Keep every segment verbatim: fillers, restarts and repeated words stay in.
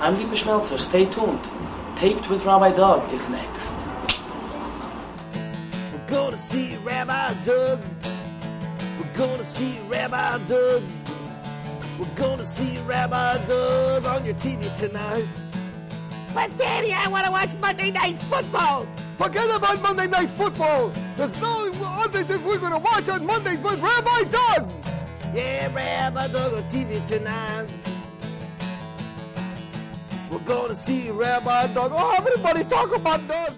I'm Lipa Schmelzer. Stay tuned. Taped with Rabbi Doug is next. We're going to see Rabbi Doug. We're going to see Rabbi Doug. We're going to see Rabbi Doug on your T V tonight. But Daddy, I want to watch Monday Night Football. Forget about Monday Night Football. There's no other thing we're going to watch on Monday but Rabbi Doug. Yeah, Rabbi Doug on T V tonight. We're going to see Rabbi Doug. Oh, everybody talk about Doug.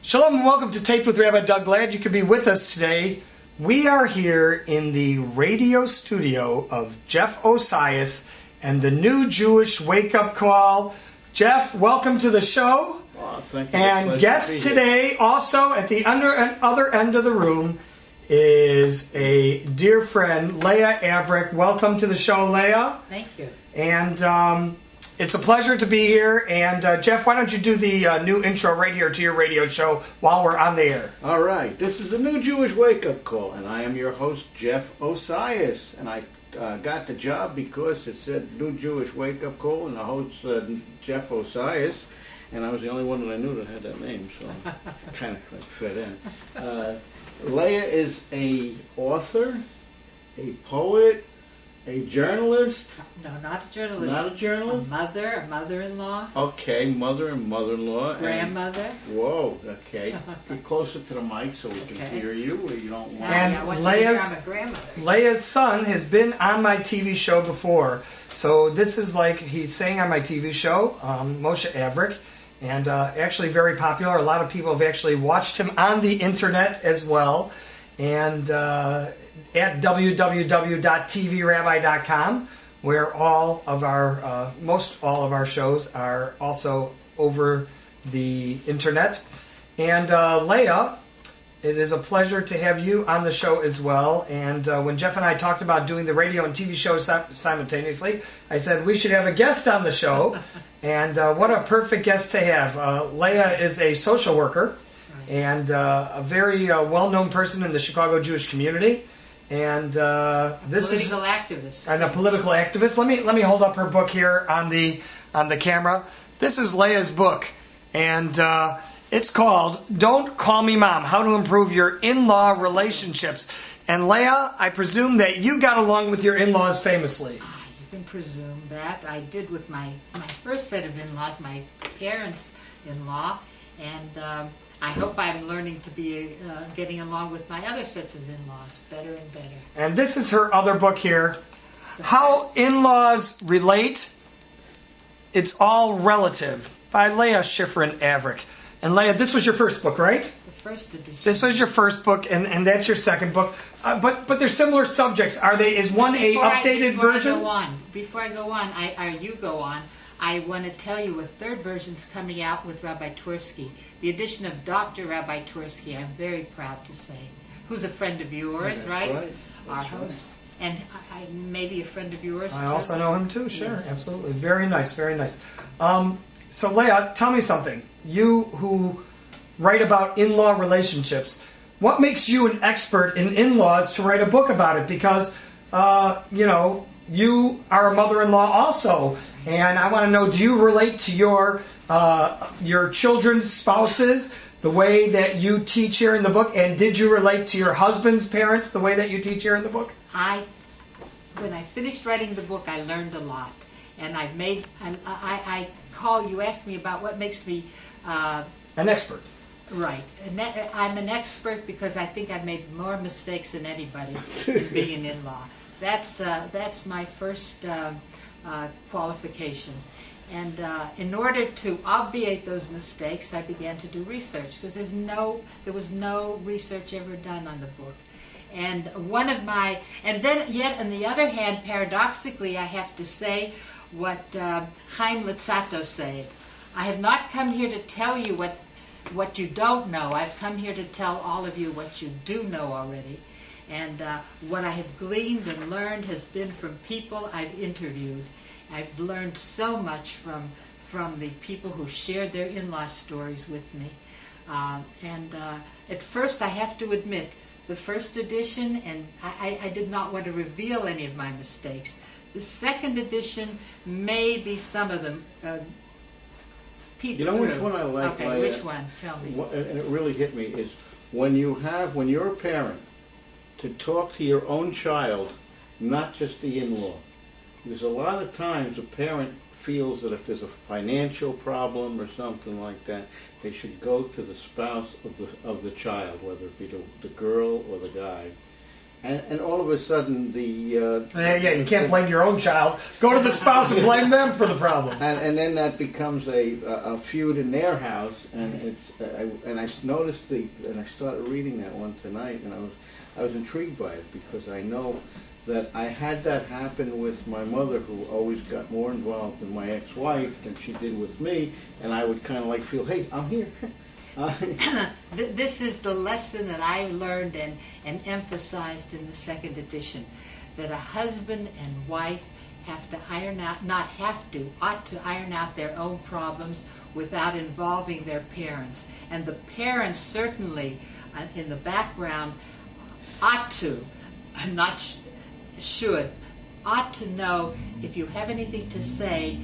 Shalom and welcome to Taped with Rabbi Doug. Glad you could be with us today. We are here in the radio studio of Jeff Osias and the New Jewish Wake-Up Call. Jeff, welcome to the show. Oh, thank you. And guest today, also at the under and other end of the room, is a dear friend, Leah Averick. Welcome to the show, Leah. Thank you. And um, it's a pleasure to be here. And uh, Jeff, why don't you do the uh, new intro right here to your radio show while we're on the air? All right. This is the New Jewish Wake-Up Call, and I am your host, Jeff Osias. And I uh, got the job because it said New Jewish Wake-Up Call, and the host, uh, Jeff Osias. And I was the only one that I knew that had that name, so kind of fit in. Uh, Leah is a author, a poet, a journalist. No, not a journalist. Not a journalist? A mother, a mother-in-law. Okay, mother and mother-in-law. Grandmother. And, whoa, okay. Get closer to the mic so we can okay. hear you. You don't want and to. And Leah's, Leah's son has been on my T V show before. So this is like he's saying on my T V show, um, Moshe Averick. And uh, actually very popular. A lot of people have actually watched him on the internet as well. And uh, at w w w dot t v rabbi dot com, where all of our, uh, most all of our shows are also over the internet. And uh, Leah, it is a pleasure to have you on the show as well. And uh, when Jeff and I talked about doing the radio and T V show simultaneously, I said we should have a guest on the show. And uh, what a perfect guest to have. Uh, Leah is a social worker and uh, a very uh, well-known person in the Chicago Jewish community. And uh, this is a political activist. And a political activist. Let me let me hold up her book here on the on the camera. This is Leah's book, and uh, it's called "Don't Call Me Mom: How to Improve Your In-Law Relationships." And Leah, I presume that you got along with your in-laws famously. Can presume that. I did with my, my first set of in-laws, my parents-in-law, and um, I hope I'm learning to be uh, getting along with my other sets of in-laws better and better. And this is her other book here, the How In-Laws Relate, It's All Relative, by Leah Schifrin-Averick. And Leah, this was your first book, right? First edition. This was your first book, and, and that's your second book. Uh, but but they're similar subjects. Are they? Is one before a updated I, before version? I go on, before I go on, I, or you go on, I want to tell you a third version's coming out with Rabbi Twersky. The edition of Doctor Rabbi Twersky, I'm very proud to say, who's a friend of yours, yeah, right? right? Our that's host. Right. And I, I, maybe a friend of yours, I too. also know him, too, sure. Yes. Absolutely. Very nice, very nice. Um, so, Leah, tell me something. You who... write about in-law relationships. What makes you an expert in in-laws to write a book about it? Because, uh, you know, you are a mother-in-law also, and I want to know, do you relate to your uh, your children's spouses the way that you teach here in the book, and did you relate to your husband's parents the way that you teach here in the book? I, when I finished writing the book, I learned a lot, and I've made, I, I, I call, you asked me about what makes me... Uh, an expert. Right. I'm an expert because I think I've made more mistakes than anybody being an in-law. That's, uh, that's my first uh, uh, qualification. And uh, in order to obviate those mistakes, I began to do research because there's no, there was no research ever done on the book. And one of my, and then yet on the other hand, paradoxically, I have to say what uh, Chaim Lutzato said. I have not come here to tell you what what you don't know. I've come here to tell all of you what you do know already. And uh, what I have gleaned and learned has been from people I've interviewed. I've learned so much from from the people who shared their in-law stories with me. Uh, and uh, at first, I have to admit, the first edition, and I, I, I did not want to reveal any of my mistakes. The second edition, maybe some of them uh, peeped You know through. Which one I like? Okay, I, which one? Tell me. And it really hit me is when you have, when you're a parent, to talk to your own child, not just the in-law. Because a lot of times a parent feels that if there's a financial problem or something like that, they should go to the spouse of the of the child, whether it be the, the girl or the guy. And, and all of a sudden, the... Uh, yeah, yeah, you can't blame your own child. Go to the spouse and blame them for the problem. And, and then that becomes a, a, a feud in their house, and it's... Uh, I, and I noticed the... And I started reading that one tonight, and I was, I was intrigued by it, because I know that I had that happen with my mother, who always got more involved in my ex-wife than she did with me, and I would kind of like feel, hey, I'm here. This is the lesson that I learned and, and emphasized in the second edition, that a husband and wife have to iron out, not have to, ought to iron out their own problems without involving their parents. And the parents certainly, uh, in the background, ought to, not sh should, ought to know if you have anything to say,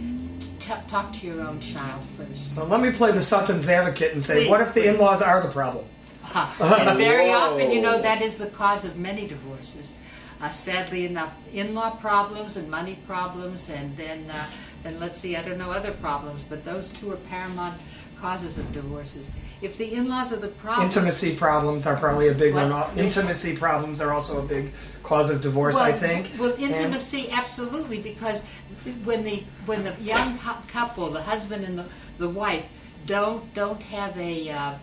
talk to your own child first. So let me play the Sutton's advocate and say, please, what if the in-laws are the problem? Uh, and very often, you know, that is the cause of many divorces. Uh, sadly enough, in-law problems and money problems, and then, uh, then let's see, I don't know, other problems, but those two are paramount causes of divorces. If the in-laws are the problem... Intimacy problems are probably a big what? one. Intimacy problems are also a big cause of divorce, well, I think. Well, intimacy, and absolutely, because when the when the young couple, the husband and the, the wife, don't don't have a uh,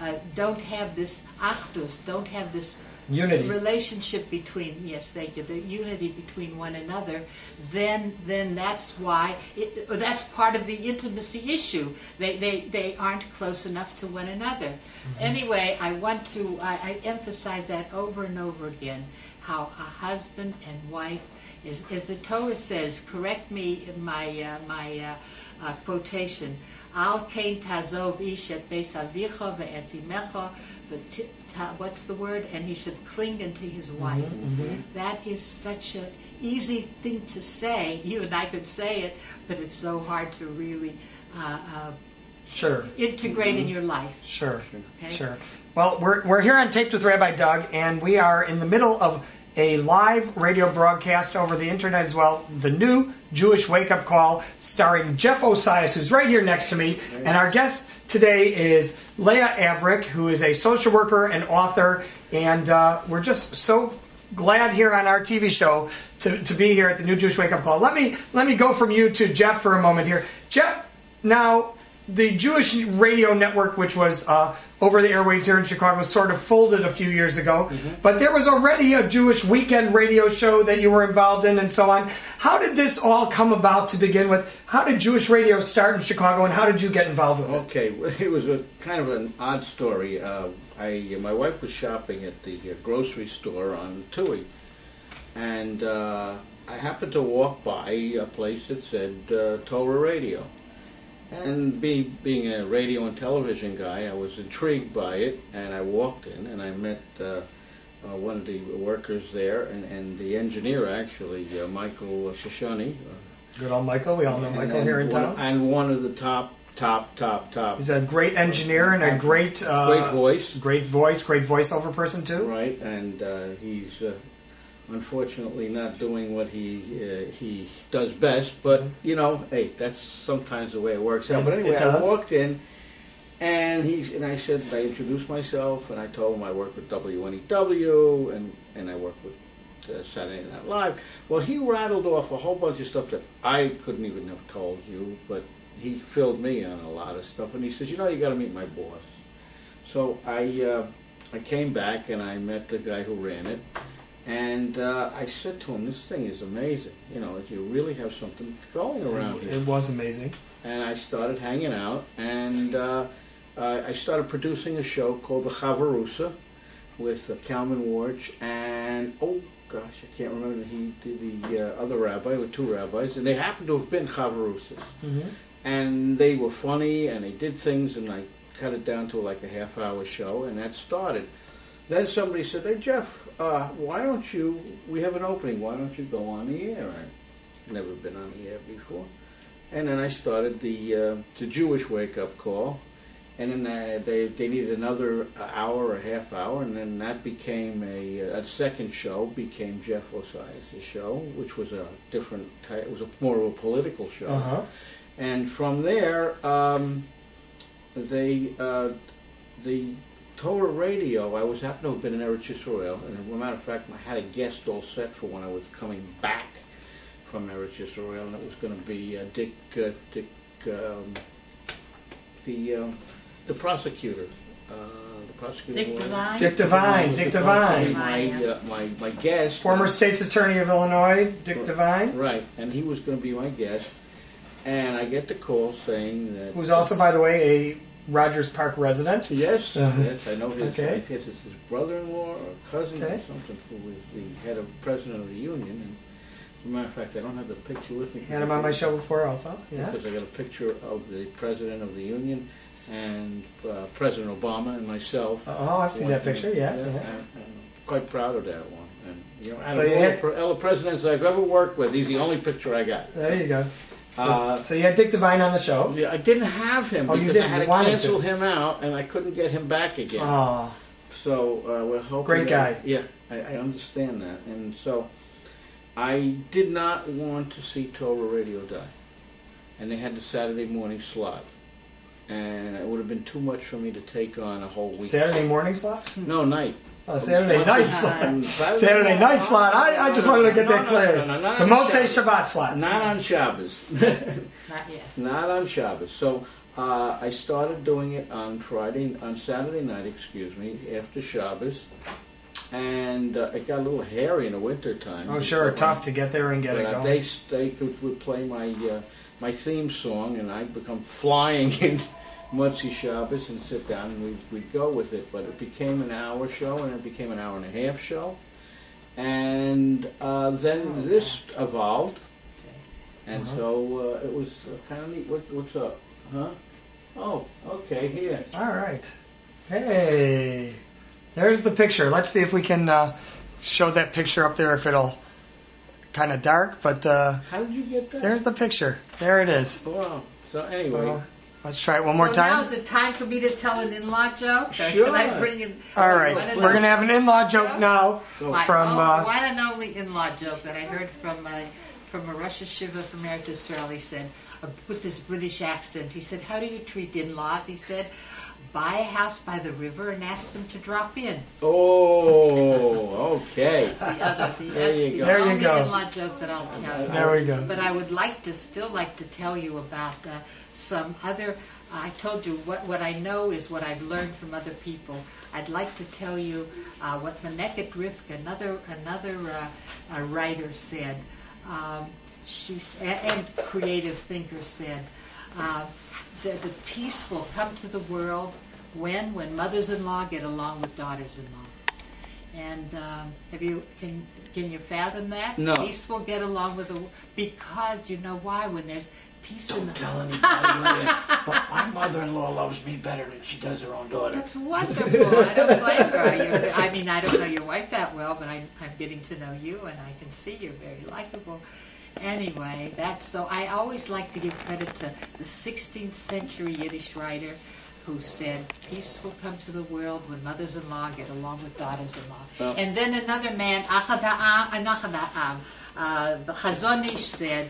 uh, don't have this achdus, don't have this unity relationship between yes, they the unity between one another, then then that's why it, that's part of the intimacy issue. They they they aren't close enough to one another. Mm-hmm. Anyway, I want to I, I emphasize that over and over again. How a husband and wife is, as the Torah says, correct me in my uh, my uh, uh, quotation. Al kein tazov ish et beis avicha ve'et imecha ve'tita. What's the word? And he should cling unto his wife. Mm-hmm, mm-hmm. That is such an easy thing to say. You and I could say it, but it's so hard to really uh, uh, sure integrate mm-hmm. in your life. Sure, okay? Sure. Well, we're we're here on Taped with Rabbi Doug, and we are in the middle of a live radio broadcast over the internet as well, The New Jewish Wake-Up Call, starring Jeff Osias, who's right here next to me. And our guest today is Leah Averick, who is a social worker and author, and uh, we're just so glad here on our T V show to, to be here at The New Jewish Wake-Up Call. Let me, let me go from you to Jeff for a moment here. Jeff, now... The Jewish radio network, which was uh, over the airwaves here in Chicago, sort of folded a few years ago. Mm-hmm. But there was already a Jewish weekend radio show that you were involved in and so on. How did this all come about to begin with? How did Jewish radio start in Chicago, and how did you get involved with it? Okay, it was a kind of an odd story. Uh, I, my wife was shopping at the grocery store on Tui, and uh, I happened to walk by a place that said uh, Torah Radio. And be, being a radio and television guy, I was intrigued by it, and I walked in, and I met uh, uh, one of the workers there, and, and the engineer, actually, uh, Michael Shoshani. Good old Michael. We all know and, Michael and here in one, town. And one of the top, top, top, top. He's a great engineer and a great... Uh, great voice. Great voice, great voiceover person, too. Right, and uh, he's... Uh, unfortunately not doing what he uh, he does best, but you know, hey, that's sometimes the way it works out. But anyway, I walked in, and he and I said, I introduced myself, and I told him I work with W N E W, and and I work with uh, Saturday Night Live. Well, he rattled off a whole bunch of stuff that I couldn't even have told you, but he filled me on a lot of stuff, and he says, you know, you got to meet my boss. So I uh, I came back and I met the guy who ran it. And uh, I said to him, this thing is amazing. You know, you really have something going around here. It was amazing. And I started hanging out, and uh, I started producing a show called The Chavarusa with uh, Kalman Warch and, oh gosh, I can't remember, he did the uh, other rabbi, or two rabbis, and they happened to have been Chavarusas. Mm-hmm. And they were funny, and they did things, and I cut it down to like a half-hour show, and that started. Then somebody said, hey, Jeff, uh, why don't you, we have an opening, why don't you go on the air? never been on the air before. And then I started the uh, the Jewish Wake-Up Call, and then uh, they they needed another hour or half hour, and then that became a, a second show became Jeff Osias' show, which was a different type. It was a, more of a political show. Uh-huh. And from there, um, they uh, the Torah radio. I was happened to have been in Eretz Yisrael, and as a matter of fact, I had a guest all set for when I was coming back from Eretz Yisrael, and it was going to be uh, Dick, uh, Dick, um, the uh, the prosecutor, uh, the prosecutor. Dick Devine. Dick Devine. Dick Devine. My, uh, my my guest. Former state's attorney of Illinois, Dick right, Devine. Right, and he was going to be my guest, and I get the call saying that. Who's also, by the way, a Rogers Park resident. Yes, yes, I know his okay. wife. Yes, it's his brother-in-law or cousin okay. or something, who is the head of president of the union. And as a matter of fact, I don't have the picture with me. Had him on my show before also. Yeah. Because I got a picture of the President of the Union and uh, President Obama and myself. Oh, I've seen that picture, yeah. yeah, yeah. I'm, I'm quite proud of that one. And, you know, out so of you all, had, the, all the presidents I've ever worked with, he's the only picture I got. There so. you go. Uh, so you had Dick Devine on the show. Yeah, I didn't have him oh, because you didn't. I had you to cancel to. him out and I couldn't get him back again. Oh. So uh, we're hoping... Great guy. That, yeah, I, I understand that. And so... I did not want to see Torah Radio die, and they had the Saturday morning slot, and it would have been too much for me to take on a whole week. Saturday morning slot? No, night. Oh, Saturday Once night slot. Saturday, Saturday night, night slot. I, I just wanted to get no, that no, clear. No, no, no, the Motzei Shabbat slot. Not on Shabbos. Not yet. Not on Shabbos. So uh, I started doing it on Friday, on Saturday night, excuse me, after Shabbos. And uh, it got a little hairy in the winter time. Oh, sure, tough I, to get there and get but, it going. Uh, they they could, would play my uh, my theme song, and I'd become flying in Motzi Shabbos and sit down, and we'd, we'd go with it. But it became an hour show, and it became an hour and a half show. And uh, then oh, this wow. evolved, and uh-huh. so uh, it was uh, kind of neat. What, what's up? Huh? Oh, okay, here. All right. Hey. There's the picture. Let's see if we can uh, show that picture up there, if it'll kind of dark. But uh, how did you get that? There's the picture. There it is. Wow. So anyway. Uh, let's try it one more so time. Now is it time for me to tell an in-law joke? Sure. Should I bring in, All right. We're going to have an in-law joke now from... Uh, one and only in-law joke that I heard from my... from a Rosh Yeshiva from Eretz Yisrael, he said, uh, with this British accent, he said, how do you treat in-laws? He said, buy a house by the river and ask them to drop in. Oh, okay. That's the other, the, there that's you the go. only there you go. in-law joke that I'll tell you. There we go. But I would like to, still like to tell you about uh, some other, uh, I told you what, what I know is what I've learned from other people. I'd like to tell you uh, what Maneka Grifke, another, another uh, uh, writer said. Um, she and creative thinker said, uh, the, the peace will come to the world when when mothers-in-law get along with daughters-in-law. And um, have you can can you fathom that? No. Peace will get along with the because you know why when there's peace. Don't in the tell anybody. But my mother-in-law loves me better than she does her own daughter. That's wonderful. I don't blame her. I mean, I don't know your wife that well, but I'm, I'm getting to know you, and I can see you're very likable. Anyway, that's so. I always like to give credit to the sixteenth century Yiddish writer who said, peace will come to the world when mothers-in-law get along with daughters-in-law. Oh. And then another man, uh, the Chazonish said,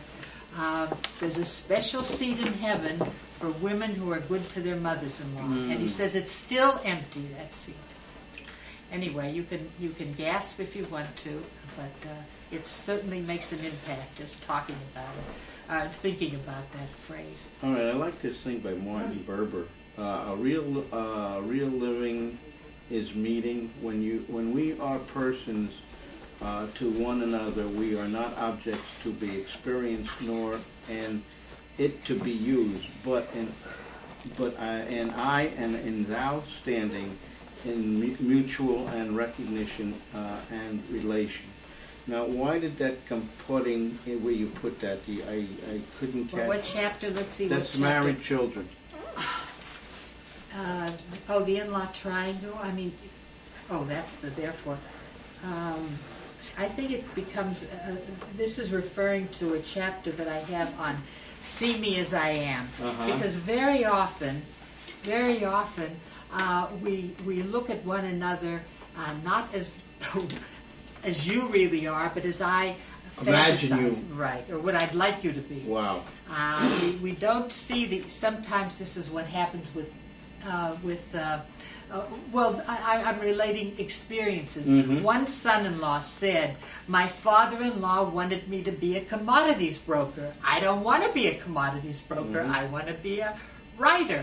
Uh, there's a special seat in heaven for women who are good to their mothers-in-law. Mm. And he says it's still empty, that seat. Anyway, you can you can gasp if you want to, but uh, it certainly makes an impact just talking about it, uh, thinking about that phrase. All right, I like this thing by Martin Buber. Uh, a real uh, real living is meeting. When you when we are persons Uh, to one another, we are not objects to be experienced, nor and it to be used, but in, but I, and I and in thou standing in mu mutual and recognition uh, and relation. Now, why did that come putting where you put that? The I I couldn't catch. Well, what chapter? Let's see. That's what married children. Uh, oh, the in-law triangle. I mean, oh, that's the therefore. Um, I think it becomes, uh, this is referring to a chapter that I have on See Me As I Am. Uh-huh. Because very often, very often, uh, we, we look at one another uh, not as as you really are, but as I imagine fantasize, you. Right, or what I'd like you to be. Wow. Uh, we, we don't see the, sometimes this is what happens with, uh, with uh, Uh, well, I, I'm relating experiences. Mm-hmm. One son-in-law said, my father-in-law wanted me to be a commodities broker. I don't want to be a commodities broker. Mm-hmm. I want to be a writer.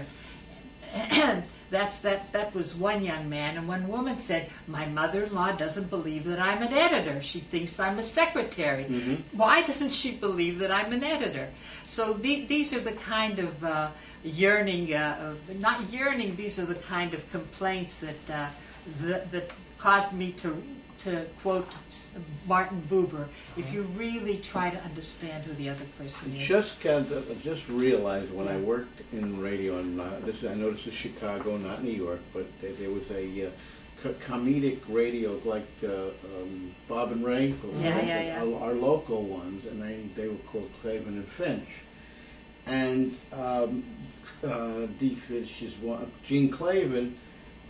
That's, that, that was one young man. And one woman said, my mother-in-law doesn't believe that I'm an editor. She thinks I'm a secretary. Mm-hmm. Why doesn't she believe that I'm an editor? So the, these are the kind of... Uh, yearning, uh, not yearning, these are the kind of complaints that uh, that, that caused me to, to quote Martin Buber, if you really try to understand who the other person is. Just can't, uh, just realized when I worked in radio, and uh, this, I know this is Chicago, not New York, but uh, there was a uh, co comedic radio like uh, um, Bob and Ray, yeah, yeah, yeah. Our, our local ones, and they, they were called Klavan and Finch. And um, uh, Dee Finch is one. Gene Klavan,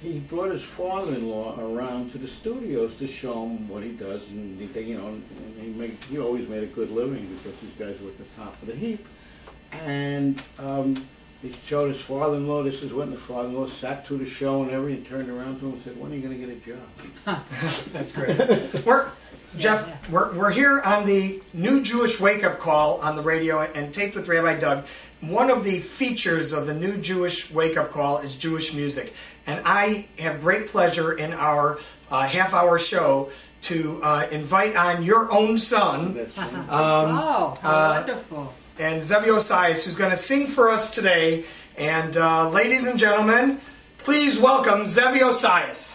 he brought his father-in-law around to the studios to show him what he does, and he, you know, and he, made, he always made a good living because these guys were at the top of the heap. And um, he showed his father-in-law. This is when the father-in-law sat through the show and everything, turned around to him and said, "When are you going to get a job?" That's great. We're Jeff, yeah, yeah. We're, we're here on the New Jewish Wake-Up Call on the radio and taped with Rabbi Doug. One of the features of the New Jewish Wake-Up Call is Jewish music. And I have great pleasure in our uh, half-hour show to uh, invite on your own son. Um, oh, how uh, wonderful. And Zevi Osias, who's going to sing for us today. And uh, ladies and gentlemen, please welcome Zevi Osias.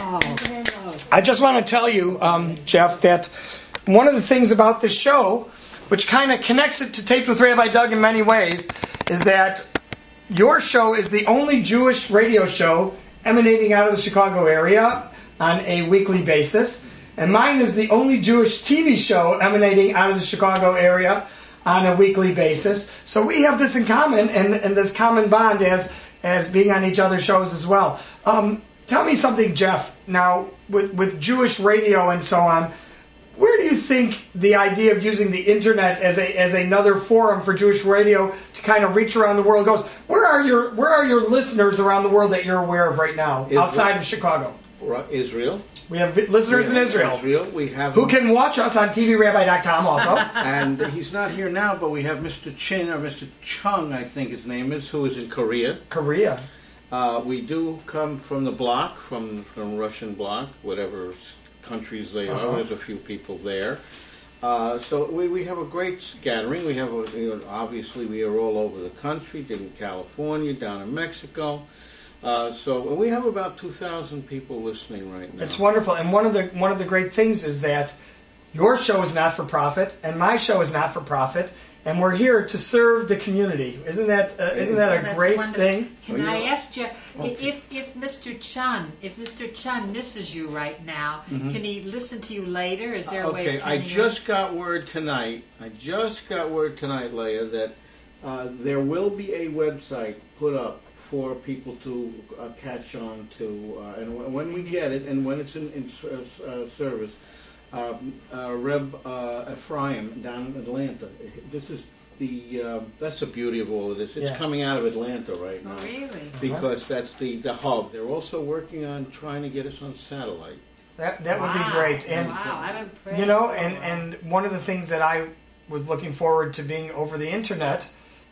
Oh. I just want to tell you, um, Jeff, that one of the things about this show, which kind of connects it to Taped with Rabbi Doug in many ways, is that your show is the only Jewish radio show emanating out of the Chicago area on a weekly basis. And mine is the only Jewish T V show emanating out of the Chicago area on a weekly basis. So we have this in common, and, and this common bond as as being on each other's shows as well. Um, tell me something, Jeff. Now, with, with Jewish radio and so on, where do you think the idea of using the internet as a as another forum for Jewish radio to kind of reach around the world goes? Where are your where are your listeners around the world that you're aware of right now, Israel, outside of Chicago? Israel. We have listeners we have in Israel. Israel. We have who can watch us on T V Rabbi dot com also. And he's not here now, but we have Mister Chin or Mister Chung, I think his name is, who is in Korea. Korea. Uh, we do come from the bloc, from from Russian bloc, whatever countries they uh-huh. are. There's a few people there. Uh, so we, we have a great gathering. We have, a, you know, obviously, we are all over the country, in California, down in Mexico. Uh, so we have about two thousand people listening right now. It's wonderful. And one of the one of the great things is that your show is not for profit, and my show is not for profit, and we're here to serve the community. Isn't that uh, isn't that a great wonderful. thing? Can oh, I yeah. ask you okay. if if Mister Chun if Mister Chun misses you right now, mm-hmm. can he listen to you later? Is there a uh, okay. way? Okay, I just in? got word tonight. I just got word tonight, Leah, that uh, there will be a website put up for people to uh, catch on to, uh, and w when we get it, and when it's in, in uh, service, um, uh, Reb uh, Ephraim down in Atlanta. This is the uh, that's the beauty of all of this. It's yeah. coming out of Atlanta right now, oh, really? because that's the the hub. They're also working on trying to get us on satellite. That that wow. would be great. And wow, I'm impressed. You know, and and one of the things that I was looking forward to being over the internet.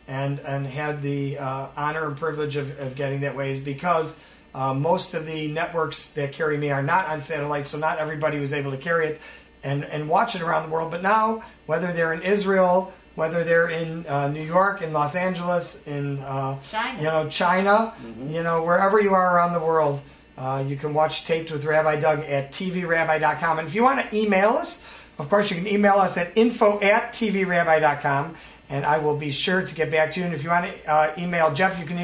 And, and had the uh, honor and privilege of, of getting that way is because uh, most of the networks that carry me are not on satellite, so not everybody was able to carry it and, and watch it around the world. But now, whether they're in Israel, whether they're in uh, New York, in Los Angeles, in uh, China, you know, China, mm-hmm. you know, wherever you are around the world, uh, you can watch Taped with Rabbi Doug at T V Rabbi dot com. And if you want to email us, of course, you can email us at info at T V Rabbi dot com. And I will be sure to get back to you. And if you want to uh, email Jeff, you can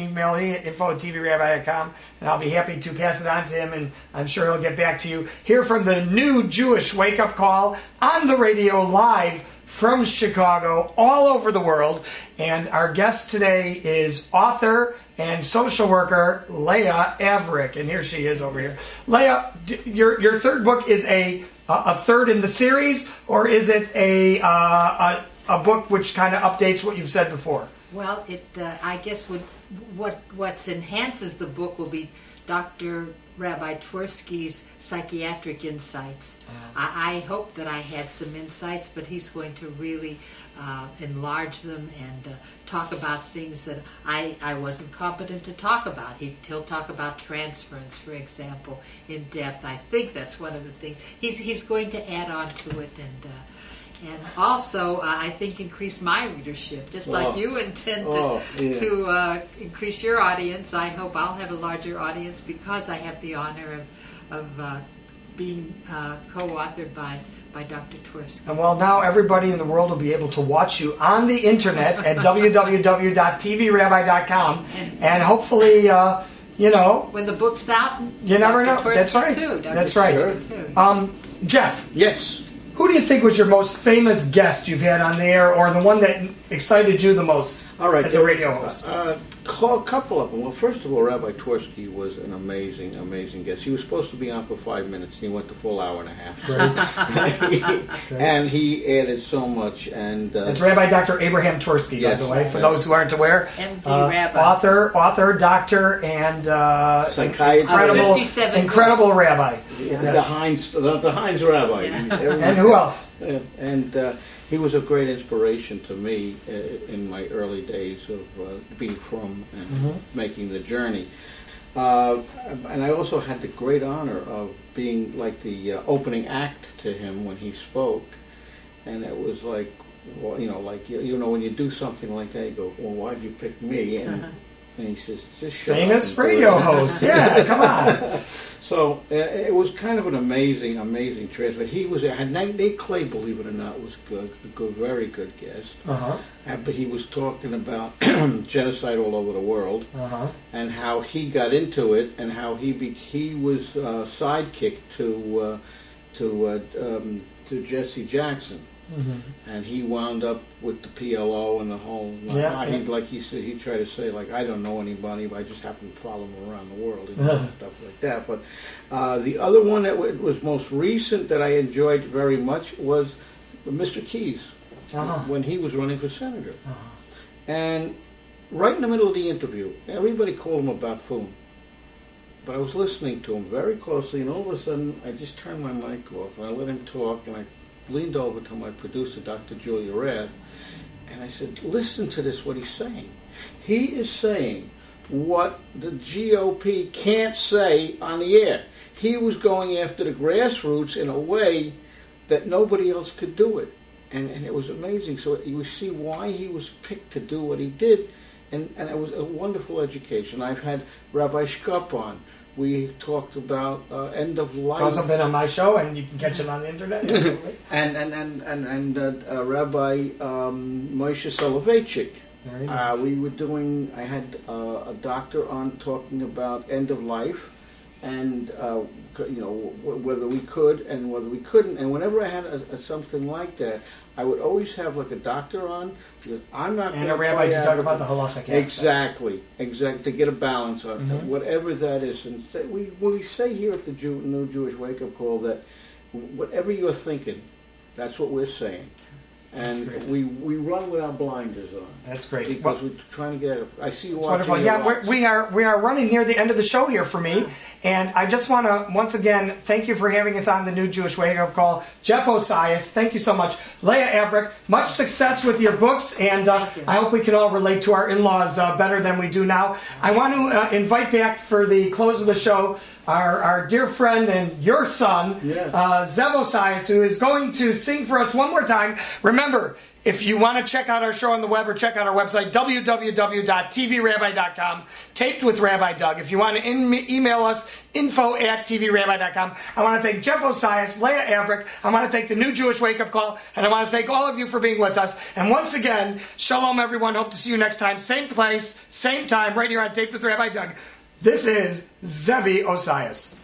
email me at info at T V Rabbi dot com, and I'll be happy to pass it on to him, and I'm sure he'll get back to you. Here from the New Jewish Wake-Up Call on the radio live from Chicago, all over the world. And our guest today is author and social worker Leah Averick. And here she is over here. Leah, your, your third book is a, a third in the series, or is it a... Uh, a A book which kind of updates what you've said before. Well, it uh, I guess would, what what's enhances the book will be Doctor Rabbi Twersky's psychiatric insights. Uh-huh. I, I hope that I had some insights, but he's going to really uh, enlarge them and uh, talk about things that I, I wasn't competent to talk about. He, he'll talk about transference, for example, in depth. I think that's one of the things. He's, he's going to add on to it and... Uh, And also, uh, I think, increase my readership. Just oh. like you intend to, oh, yeah. to uh, increase your audience, I hope I'll have a larger audience because I have the honor of, of uh, being uh, co-authored by, by Doctor Twersky. And well, now everybody in the world will be able to watch you on the internet at W W W dot T V Rabbi dot com. And hopefully... Uh, You know, when the book's out, you never know. That's right. That's right. Um, Jeff. Yes. Who do you think was your most famous guest you've had on the air, or the one that excited you the most all right, as a radio host? Uh, uh, a couple of them. Well, first of all, Rabbi Twersky was an amazing, amazing guest. He was supposed to be on for five minutes, and he went the full hour and a half. Right. And he added so much. And uh, it's Rabbi Doctor Abraham Twersky, yes, by the way, for yes. those who aren't aware. M D Uh, Rabbi. Author, author, doctor, and uh, psychiatrist. Incredible, uh, incredible rabbi. Yes. The Heinz, the, the Heinz rabbi. Yeah. Who else? And, and uh, he was a great inspiration to me uh, in my early days of uh, being from and mm-hmm. making the journey. Uh, and I also had the great honor of being like the uh, opening act to him when he spoke. And it was like, well, you know, like you, you know, when you do something like that, you go, well, why did you pick me? And, uh-huh. and he says, just shut up. Famous radio host. Yeah, come on. So uh, it was kind of an amazing, amazing transfer. He was had Nate Clay, believe it or not, was good, good, very good guest. Uh-huh. Uh, but he was talking about genocide all over the world, uh-huh. and how he got into it, and how he be, he was uh, sidekick to uh, to uh, um, to Jesse Jackson. Mm-hmm. And he wound up with the P L O and the whole. Yeah, uh, yeah. He, like he said, he tried to say, like, I don't know anybody, but I just happen to follow him around the world and uh-huh. stuff like that. But uh, the other one that w was most recent that I enjoyed very much was Mister Keyes, uh-huh. when he was running for senator. Uh-huh. And right in the middle of the interview, everybody called him about food. But I was listening to him very closely, and all of a sudden, I just turned my mic off and I let him talk, and I leaned over to my producer, Doctor Julia Rath, and I said, listen to this, what he's saying. He is saying what the G O P can't say on the air. He was going after the grassroots in a way that nobody else could do it. And, and it was amazing. So you see why he was picked to do what he did, and, and it was a wonderful education. I've had Rabbi Shkop on. We talked about uh, end of life. It's also been on my show, and you can catch it on the internet. and and and and, and uh, uh, Rabbi um, Moshe Soloveitchik. Very nice. Uh, we were doing. I had uh, a doctor on talking about end of life, and uh, you know w whether we could and whether we couldn't. And whenever I had a, a, something like that, I would always have like a doctor on. I'm not and a rabbi to talk about the halachic exactly, aspects. exactly to get a balance on mm-hmm. whatever that is. And we we say here at the Jew, New Jewish Wake-Up Call that whatever you're thinking, that's what we're saying, and we we run with our blinders on. That's great because well, we're trying to get. Out of, I see you watching. Wonderful. Yeah, we're, we are we are running near the end of the show here for me, and I just want to once again thank you for having us on the New Jewish Wake-Up Call, Jeff Osias. Thank you so much, Leah Averick. Much success with your books, and uh, you. I hope we can all relate to our in-laws uh, better than we do now. I want to uh, invite back for the close of the show. Our, our dear friend and your son, yes. uh, Zevi Osias, who is going to sing for us one more time. Remember, if you want to check out our show on the web or check out our website, w w w dot t v rabbi dot com, Taped with Rabbi Doug. If you want to in email us, info at t v rabbi dot com. I want to thank Jeff Osias, Leah Averick. I want to thank the New Jewish Wake-Up Call, and I want to thank all of you for being with us. And once again, shalom, everyone. Hope to see you next time. Same place, same time, right here on Taped with Rabbi Doug. This is Zevi Osias.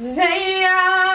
Hey, yeah.